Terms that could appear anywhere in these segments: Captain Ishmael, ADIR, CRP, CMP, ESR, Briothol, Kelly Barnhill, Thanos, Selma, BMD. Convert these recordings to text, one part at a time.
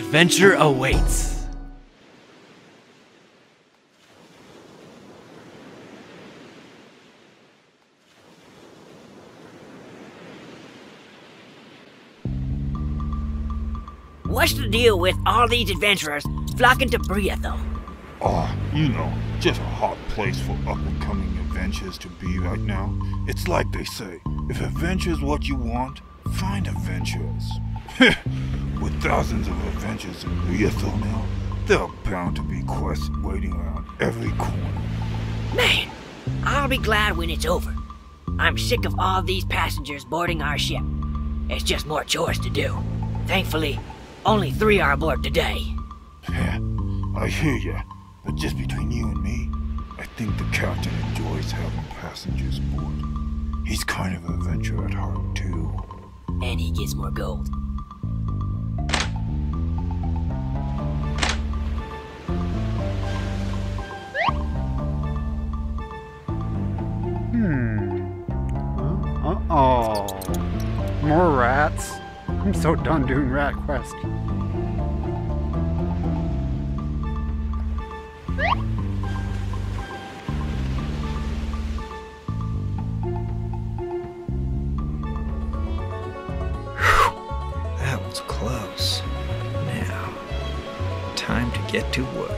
Adventure awaits. What's the deal with all these adventurers flocking to Briothol? You know, just a hot place for up-and-coming adventures to be right now. It's like they say, if adventure's what you want, find adventures. With thousands of adventures in Briothol now, there are bound to be quests waiting around every corner. Man, I'll be glad when it's over. I'm sick of all these passengers boarding our ship. It's just more chores to do. Thankfully, only 3 are aboard today. Yeah, I hear ya, but just between you and me, I think the captain enjoys having passengers aboard. He's kind of an adventurer at heart, too. And he gets more gold. More rats? I'm so done doing rat quest. That was close. Now, time to get to work.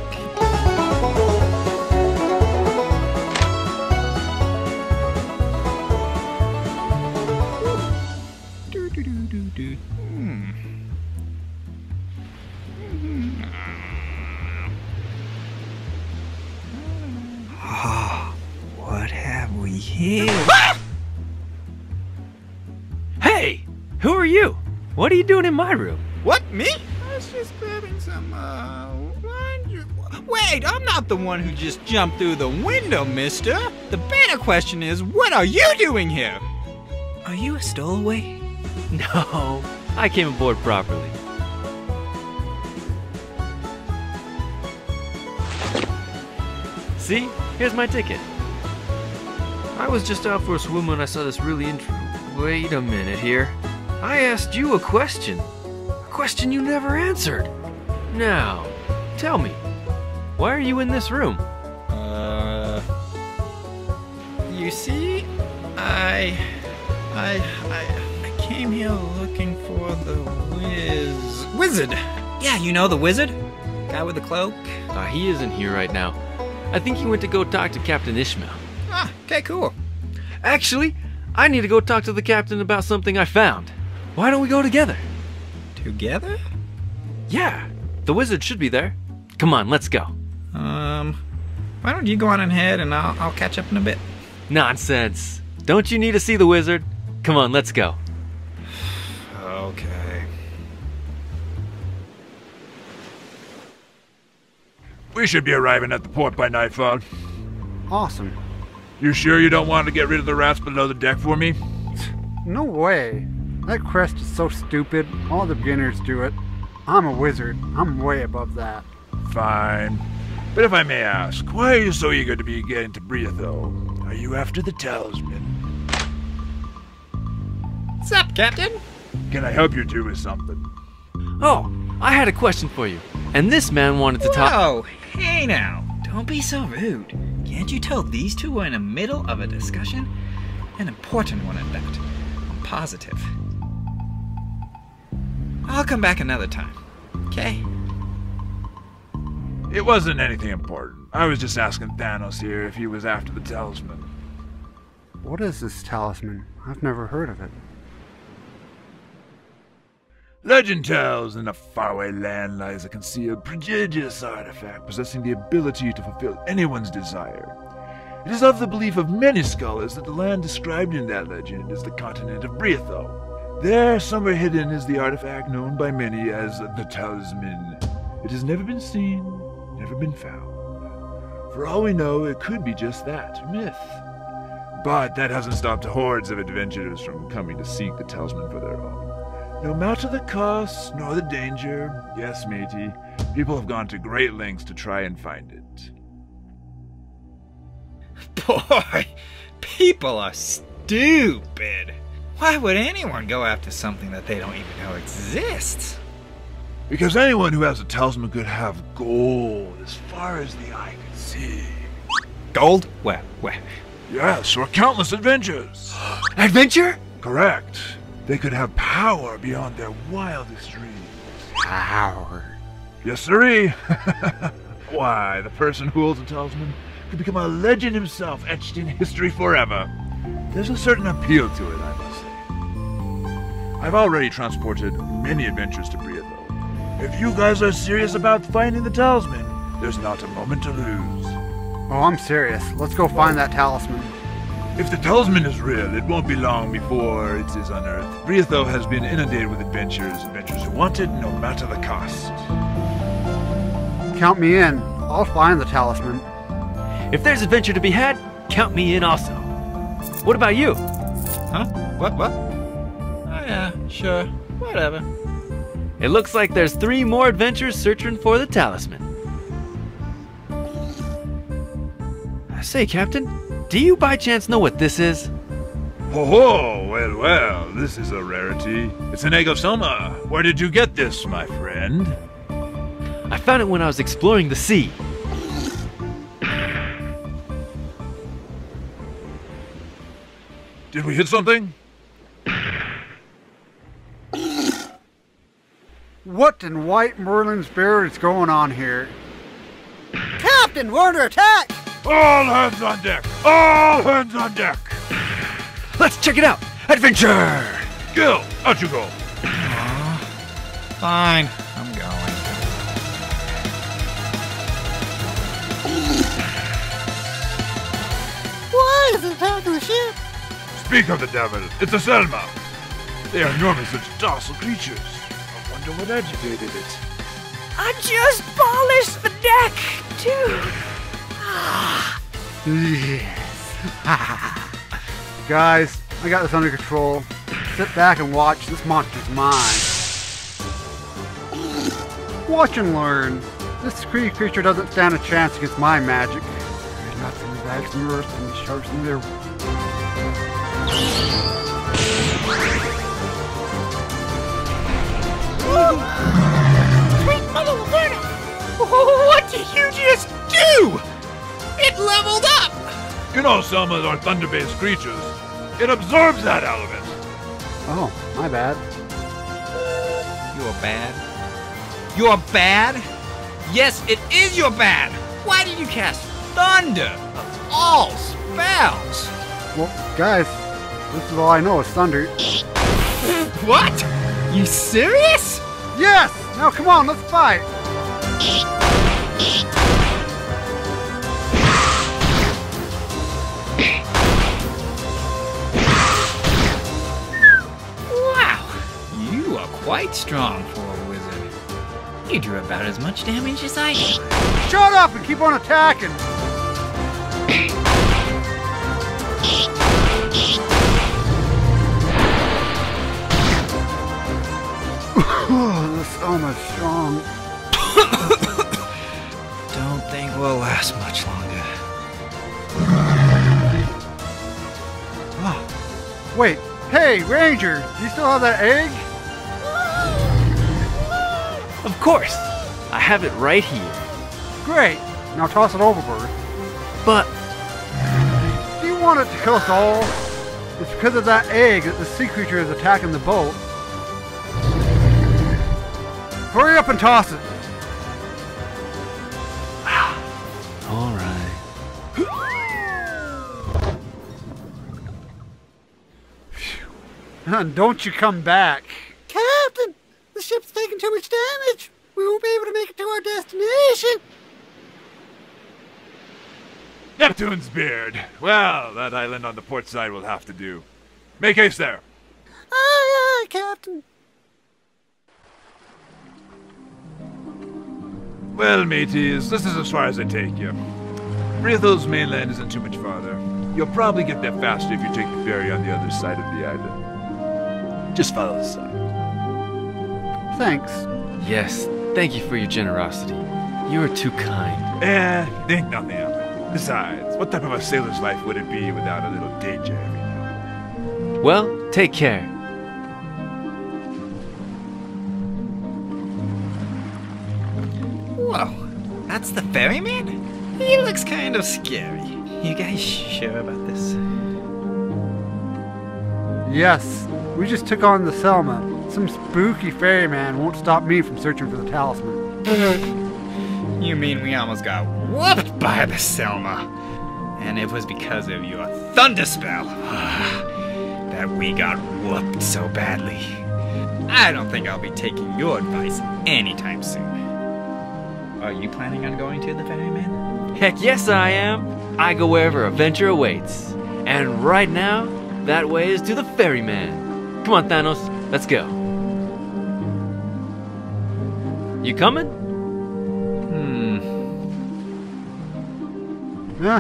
What have we here? Ah! Hey, who are you? What are you doing in my room? What, me? I was just grabbing some, wine. Wait, I'm not the one who just jumped through the window, mister. The better question is, what are you doing here? Are you a stowaway? No, I came aboard properly. See? Here's my ticket. I was just out for a swim when I saw this really interesting... Wait a minute here. I asked you a question. A question you never answered. Now, tell me, why are you in this room? You see? I came here looking for the wizard. Yeah, you know the wizard? Guy with the cloak? He isn't here right now. I think he went to go talk to Captain Ishmael. Ah, okay, cool. Actually, I need to go talk to the captain about something I found. Why don't we go together? Together? Yeah, the wizard should be there. Come on, let's go. Why don't you go on ahead and I'll catch up in a bit. Nonsense. Don't you need to see the wizard? Come on, let's go. Okay. We should be arriving at the port by nightfall. Awesome. You sure you don't want to get rid of the rats below the deck for me? No way. That quest is so stupid. All the beginners do it. I'm a wizard. I'm way above that. Fine. But if I may ask, why are you so eager to be getting to Briothol? Are you after the talisman? What's up, Captain? Can I help you two with something? Oh, I had a question for you. And this man wanted to talk... Whoa! Hey now! Don't be so rude. Can't you tell these two were in the middle of a discussion? An important one at that. I'm positive. I'll come back another time. Okay? It wasn't anything important. I was just asking Thanos here if he was after the talisman. What is this talisman? I've never heard of it. Legend tells in a faraway land lies a concealed, prodigious artifact possessing the ability to fulfill anyone's desire. It is of the belief of many scholars that the land described in that legend is the continent of Briothol. There, somewhere hidden, is the artifact known by many as the Talisman. It has never been seen, never been found. For all we know, it could be just that, myth. But that hasn't stopped hordes of adventurers from coming to seek the Talisman for their own. No matter the cost, nor the danger, yes, matey, people have gone to great lengths to try and find it. Boy, people are stupid. Why would anyone go after something that they don't even know exists? Because anyone who has a talisman could have gold as far as the eye could see. Gold? Where? Yes, or countless adventures. Adventure? Correct. They could have power beyond their wildest dreams. Power? Yes, sirree. Why, the person who holds a talisman could become a legend himself, etched in history forever. There's a certain appeal to it, I must say. I've already transported many adventures to Briothol. If you guys are serious about finding the talisman, there's not a moment to lose. Oh, I'm serious. Let's go find that talisman. If the talisman is real, it won't be long before it is unearthed. Briothol has been inundated with adventures wanted, no matter the cost. Count me in. I'll find the talisman. If there's adventure to be had, count me in also. What about you? Huh? What? Oh yeah, sure. Whatever. It looks like there's 3 more adventures searching for the talisman. I say, Captain, do you by chance know what this is? Oh, well, this is a rarity. It's an egg of Selma. Where did you get this, my friend? I found it when I was exploring the sea. Did we hit something? What in white Merlin's beard is going on here? Captain, we're under attack! All hands on deck! All hands on deck! Let's check it out! Adventure! Gil, out you go! Fine, I'm going. Why is it tied to a ship? Speak of the devil, it's a Selma. They are normally such docile creatures. I wonder what agitated it. I just polished the deck, too. Yes. Guys, I got this under control. Sit back and watch. This monster's mine. Watch and learn. This creature doesn't stand a chance against my magic. Nothing back from earth and sharks in their... Sweet mother of Luna! What did you just do? It leveled up! You know, Selmas are thunder-based creatures. It absorbs that element. Oh, my bad. You're bad? You're bad? Yes, it is your bad! Why did you cast thunder of all spells? Well, guys, this is all I know is thunder. What? You serious? Yes! Now come on, let's fight! Wow! You are quite strong for a wizard. You drew about as much damage as I did. Shut up and keep on attacking! This armor's strong. Don't think we'll last much longer. Oh. Wait, hey Ranger, do you still have that egg? Of course, I have it right here. Great, now toss it overboard. But... do you want it to kill us all? It's because of that egg that the sea creature is attacking the boat. Hurry up and toss it! Alright. And don't you come back! Captain! The ship's taking too much damage! We won't be able to make it to our destination! Neptune's beard! Well, that island on the port side will have to do. Make haste there! Aye, aye, Captain! Well, mateys, this is as far as I take you. Briothol's mainland isn't too much farther. You'll probably get there faster if you take the ferry on the other side of the island. Just follow the sign. Thanks. Yes, thank you for your generosity. You are too kind. Think nothing of it. Besides, what type of a sailor's life would it be without a little danger every now and then? Well, take care. Whoa, that's the ferryman? He looks kind of scary. You guys sure about this? Yes, we just took on the Selma. Some spooky ferryman won't stop me from searching for the talisman. You mean we almost got whooped by the Selma? And it was because of your thunder spell that we got whooped so badly. I don't think I'll be taking your advice anytime soon. Are you planning on going to the ferryman? Heck yes I am. I go wherever adventure awaits. And right now, that way is to the ferryman. Come on, Thanos, let's go. You coming? Yeah,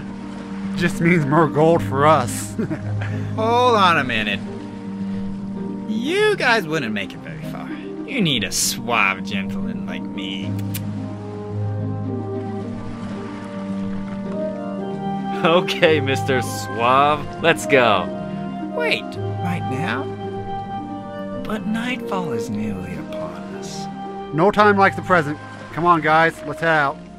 just means more gold for us. Hold on a minute. You guys wouldn't make it very far. You need a suave gentleman like me. Okay, Mr. Suave, let's go. Wait, right now? But nightfall is nearly upon us. No time like the present. Come on, guys, let's head out.